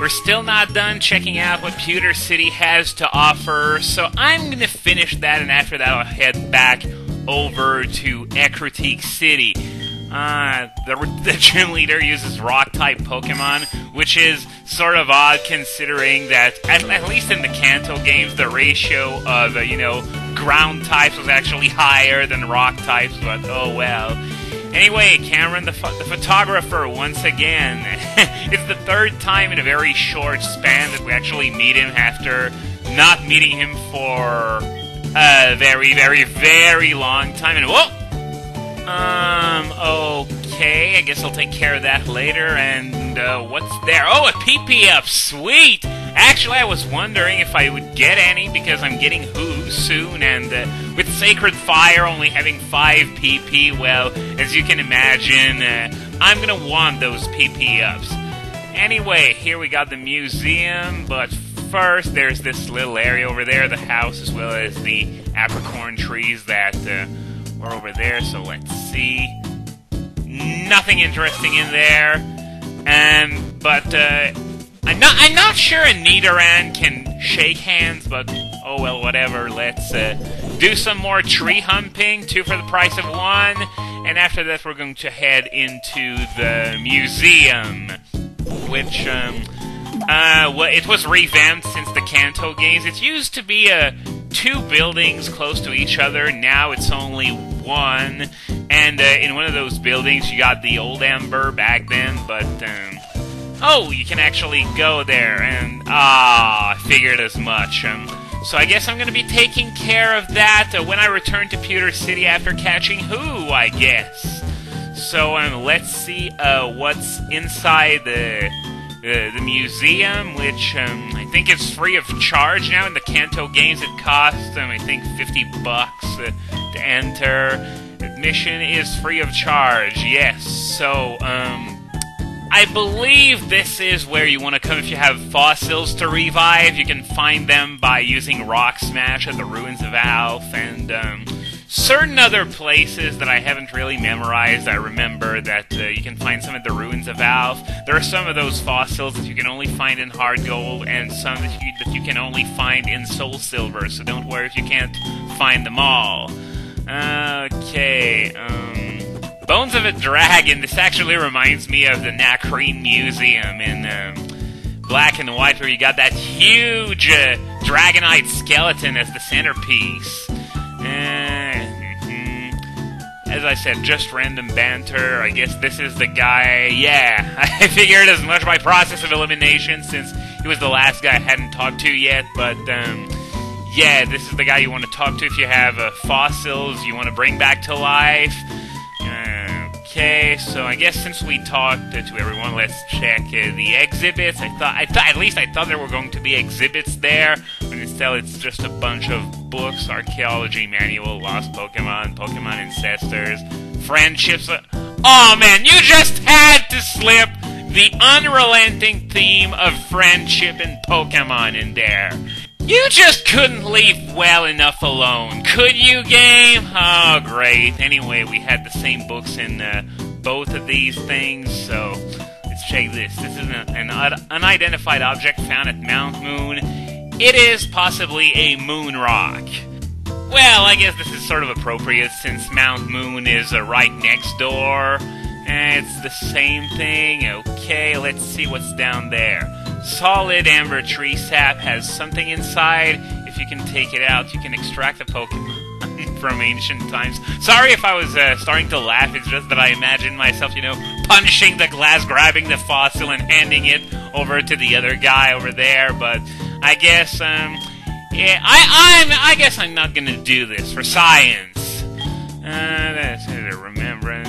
We're still not done checking out what Pewter City has to offer, so I'm going to finish that, and after that I'll head back over to Ecruteak City. The gym leader uses rock-type Pokémon, which is sort of odd considering that, at least in the Kanto games, the ratio of, ground types was actually higher than rock types, but oh well. Anyway, Cameron, the photographer, once again. It's the third time in a very short span that we actually meet him after not meeting him for a very, very, very long time. And whoa! Okay, I guess I'll take care of that later, and, what's there? Oh, a PP Up! Sweet! Actually, I was wondering if I would get any, because I'm getting Ho-Oh soon, and, with Sacred Fire only having 5 PP, well, as you can imagine, I'm gonna want those PP Ups. Anyway, here we got the museum, but first, there's this little area over there, the house, as well as the Apricorn trees that, we're over there, so let's see. Nothing interesting in there. I'm not sure a Nidoran can shake hands, but oh well, whatever. Let's do some more tree humping, 2 for the price of 1, and after that we're going to head into the museum, which well, it was revamped since the Kanto games. It used to be a 2 buildings close to each other, now it's only 1, and in one of those buildings you got the old amber back then, but, oh, you can actually go there, and, ah, I figured as much, so I guess I'm gonna be taking care of that when I return to Pewter City after catching Ho-Oh, I guess. So, let's see, what's inside the museum, which I think is free of charge now. In the Kanto games, it costs, I think, $50 to enter. Admission is free of charge, yes. So, I believe this is where you want to come if you have fossils to revive. You can find them by using Rock Smash at the Ruins of Alf, and, certain other places that I haven't really memorized. I remember that you can find some at the Ruins of Alf. There are some of those fossils that you can only find in HeartGold, and some that you can only find in Soul Silver, so don't worry if you can't find them all. Okay, Bones of a Dragon. This actually reminds me of the Nacrine Museum in Black and White, where you got that huge Dragonite skeleton as the centerpiece. As I said, just random banter. I guess this is the guy. Yeah, I figured as much by process of elimination, since he was the last guy I hadn't talked to yet, but, yeah, this is the guy you want to talk to if you have fossils you want to bring back to life. Okay, so I guess since we talked to everyone, let's check the exhibits. At least I thought there were going to be exhibits there, but instead it's just a bunch of books: archaeology manual, lost Pokemon, Pokemon ancestors, friendships. Oh man, you just had to slip the unrelenting theme of friendship and Pokemon in there. You just couldn't leave well enough alone, could you, game? Oh, great. Anyway, we had the same books in both of these things, so let's check this. This is an unidentified object found at Mount Moon. It is possibly a moon rock. Well, I guess this is sort of appropriate since Mount Moon is right next door. It's the same thing. Okay, let's see what's down there. Solid amber tree sap has something inside. If you can take it out, you can extract the Pokemon from ancient times. Sorry if I was starting to laugh, it's just that I imagined myself, punching the glass, grabbing the fossil, and handing it over to the other guy over there, but I guess, yeah, I guess I'm not gonna do this for science. That's a remembrance.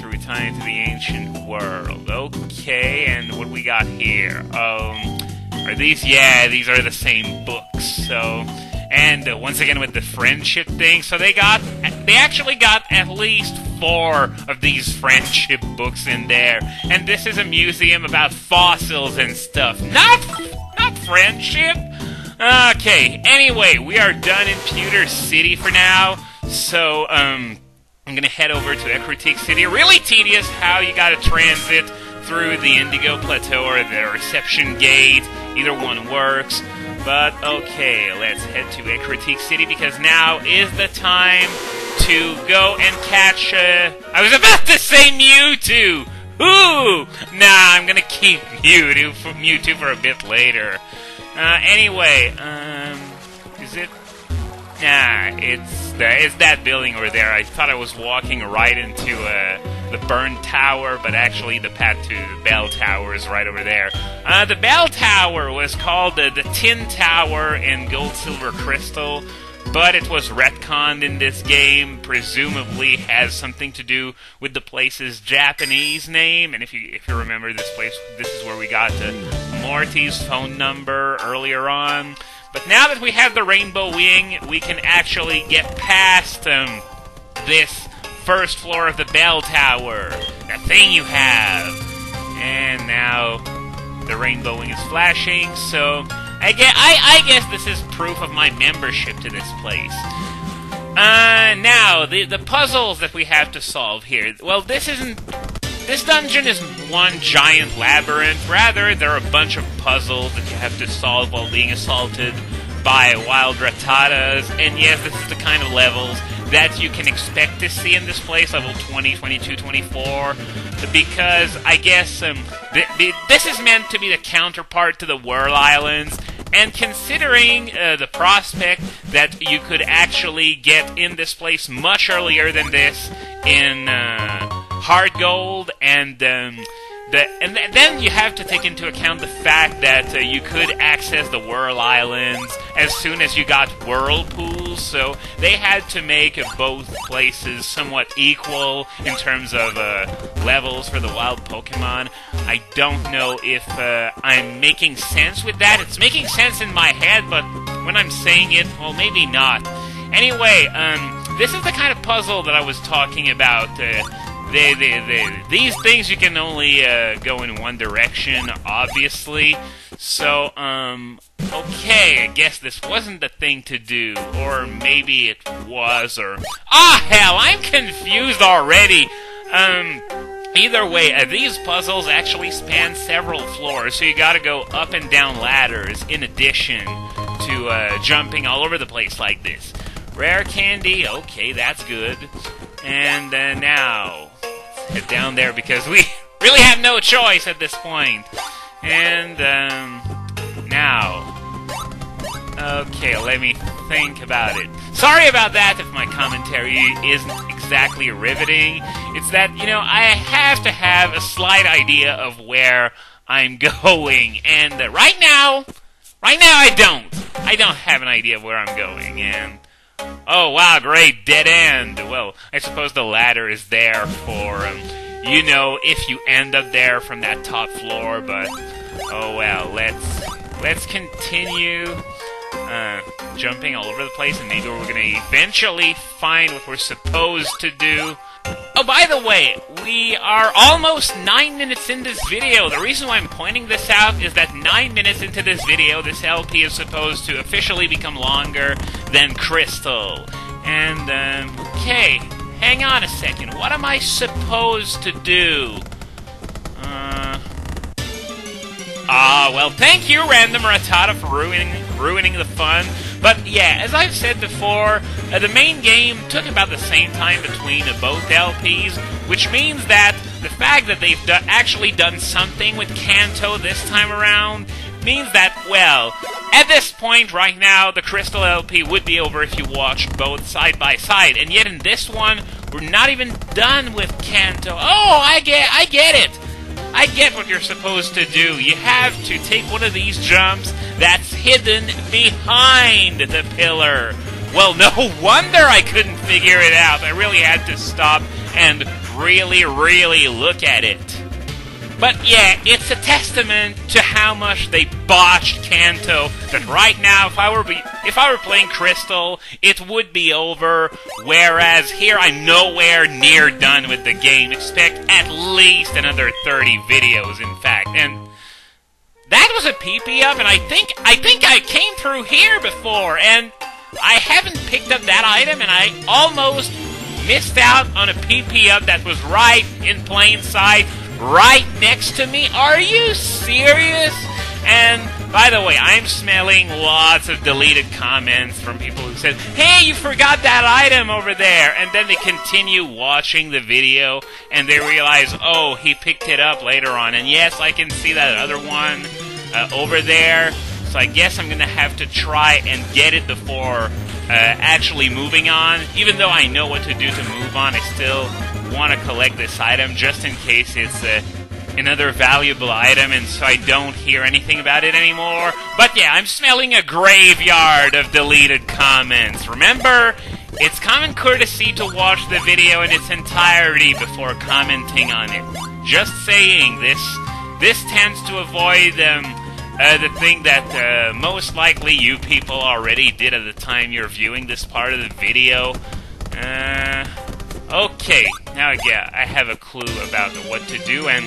Through time to the ancient world. Okay, and what we got here? Are these? Yeah, these are the same books. So, and once again with the friendship thing. So they actually got at least 4 of these friendship books in there. And this is a museum about fossils and stuff. Not friendship. Okay. Anyway, we are done in Pewter City for now. So, I'm gonna head over to Ecruteak City. Really tedious how you gotta transit through the Indigo Plateau or the Reception Gate. Either one works. But, okay, let's head to Ecruteak City, because now is the time to go and catch, I was about to say Mewtwo! Ooh! Nah, I'm gonna keep Mewtwo for a bit later. Anyway, is it? Nah, it's that building over there. I thought I was walking right into, the burned tower, but actually the path to the bell tower is right over there. The bell tower was called the Tin Tower in Gold, Silver, Crystal, but it was retconned in this game, presumably has something to do with the place's Japanese name, and if you remember this place, this is where we got Morty's phone number earlier on. But now that we have the Rainbow Wing, we can actually get past this first floor of the bell tower, that thing you have. And now the Rainbow Wing is flashing, so I guess this is proof of my membership to this place. Now, the puzzles that we have to solve here. Well, this dungeon is one giant labyrinth. Rather, there are a bunch of puzzles that you have to solve while being assaulted by wild Rattatas. And yes, this is the kind of levels that you can expect to see in this place, level 20, 22, 24, because I guess this is meant to be the counterpart to the Whirl Islands. And considering the prospect that you could actually get in this place much earlier than this in HeartGold, and then you have to take into account the fact that you could access the Whirl Islands as soon as you got Whirlpools, so they had to make both places somewhat equal in terms of levels for the wild Pokémon. I don't know if I'm making sense with that. It's making sense in my head, but when I'm saying it, well, maybe not. Anyway, this is the kind of puzzle that I was talking about. These things you can only go in one direction, obviously. So, okay, I guess this wasn't the thing to do. Or maybe it was, or... Ah, hell, I'm confused already! Either way, these puzzles actually span several floors, so you gotta go up and down ladders in addition to jumping all over the place like this. Rare candy, okay, that's good. And now... head down there because we really have no choice at this point. And now, okay, let me think about it. Sorry about that if my commentary isn't exactly riveting. It's that, you know, I have to have a slight idea of where I'm going, and right now I don't have an idea of where I'm going, and oh, wow, great, dead end! Well, I suppose the ladder is there for, you know, if you end up there from that top floor, but... oh, well, let's continue jumping all over the place, and maybe we're gonna eventually find what we're supposed to do. Oh, by the way, we are almost 9 minutes in this video. The reason why I'm pointing this out is that 9 minutes into this video, this LP is supposed to officially become longer than Crystal. And, okay, hang on a second. What am I supposed to do? Well, thank you, Random Rattata, for ruining the fun. But yeah, as I've said before, the main game took about the same time between both LPs, which means that the fact that they've actually done something with Kanto this time around means that, well, at this point right now, the Crystal LP would be over if you watched both side by side, and yet in this one, we're not even done with Kanto. Oh, I get it! I get what you're supposed to do. You have to take one of these jumps that's hidden behind the pillar. Well, no wonder I couldn't figure it out. I really had to stop and really look at it. But yeah, it's a testament to how much they botched Kanto that right now, if I were playing Crystal, it would be over, whereas here I'm nowhere near done with the game. Expect at least another 30 videos, in fact. And that was a PP Up, and I think I came through here before, and I haven't picked up that item, and I almost missed out on a PP Up that was right in plain sight. right next to me? Are you serious? And by the way, I'm smelling lots of deleted comments from people who said, hey, you forgot that item over there! And then they continue watching the video, and they realize, oh, he picked it up later on. And yes, I can see that other one over there, so I guess I'm gonna have to try and get it before actually moving on. Even though I know what to do to move on, I still want to collect this item just in case it's another valuable item, and so I don't hear anything about it anymore. But yeah, I'm smelling a graveyard of deleted comments. Remember, it's common courtesy to watch the video in its entirety before commenting on it. Just saying, this tends to avoid the thing that most likely you people already did at the time you're viewing this part of the video. Okay, now yeah, I have a clue about what to do, and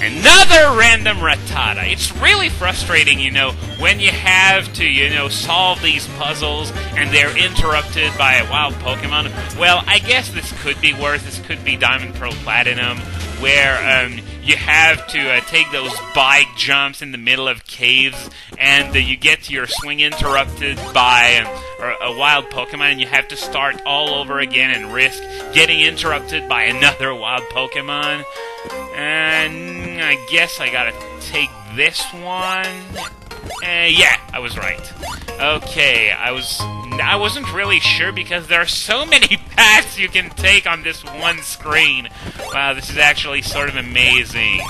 another random Rattata. It's really frustrating, you know, when you have to, you know, solve these puzzles and they're interrupted by a wild Pokemon. Well, I guess this could be worse. This could be Diamond, Pearl, Platinum, where you have to take those bike jumps in the middle of caves, and you get your swing interrupted by a wild Pokemon, and you have to start all over again and risk getting interrupted by another wild Pokemon. And I guess I gotta take this one. Yeah, I was right. Okay, I wasn't really sure because there are so many paths you can take on this one screen. Wow, this is actually sort of amazing.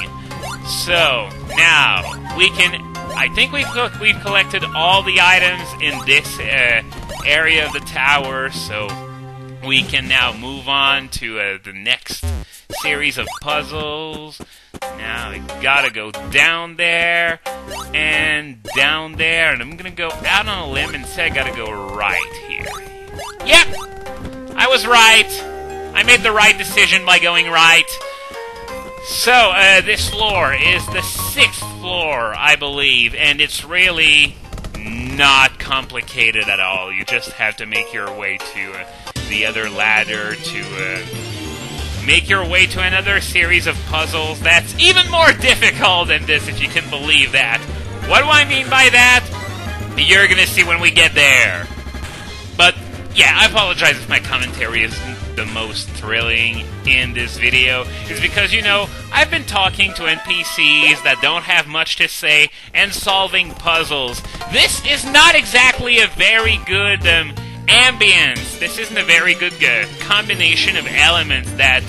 So, now, we can... I think we've collected all the items in this area of the tower, so we can now move on to the next series of puzzles. Now I gotta go down there and down there, and I'm gonna go out on a limb and say I gotta go right here. Yep! I was right! I made the right decision by going right. So, this floor is the 6th floor, I believe, and it's really not complicated at all. You just have to make your way to the other ladder to make your way to another series of puzzles that's even more difficult than this, if you can believe that. What do I mean by that? You're gonna see when we get there. But, yeah, I apologize if my commentary isn't the most thrilling in this video. It's because, you know, I've been talking to NPCs that don't have much to say and solving puzzles. This is not exactly a very good, ambience. This isn't a very good combination of elements that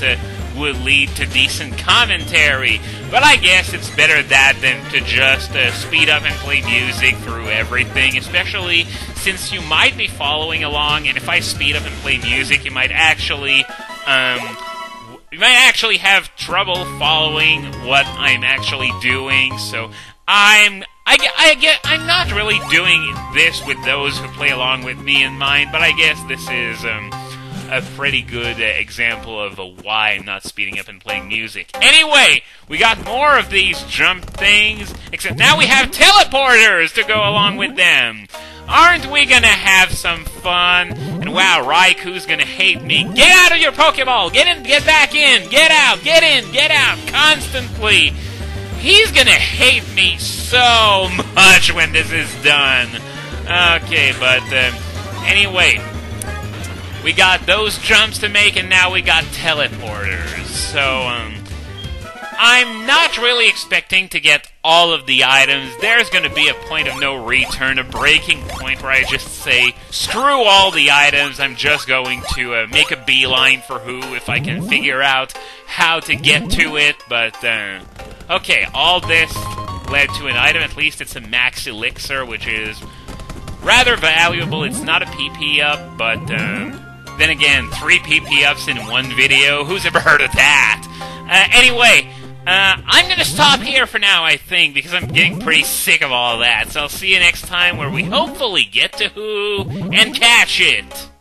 would lead to decent commentary, but I guess it's better that than to just speed up and play music through everything, especially since you might be following along, and if I speed up and play music, you might actually have trouble following what I'm actually doing, so I'm not really doing this with those who play along with me in mind, but I guess this is a pretty good example of why I'm not speeding up and playing music. Anyway, we got more of these jump things, except now we have teleporters to go along with them. Aren't we gonna have some fun? And wow, Raikou's gonna hate me. Get out of your Pokeball! Get in, get back in, get out, get in, get out, constantly! He's gonna hate me so much when this is done. Okay, but anyway, we got those jumps to make, and now we got teleporters. So I'm not really expecting to get all of the items. There's gonna be a point of no return, a breaking point where I just say, screw all the items, I'm just going to make a beeline for Who if I can figure out how to get to it, but... Okay, all this led to an item. At least it's a max elixir, which is rather valuable. It's not a PP up, but then again, 3 PP ups in one video. Who's ever heard of that? Anyway, I'm gonna stop here for now, I think, because I'm getting pretty sick of all that. So I'll see you next time, where we hopefully get to Ho-Oh and catch it!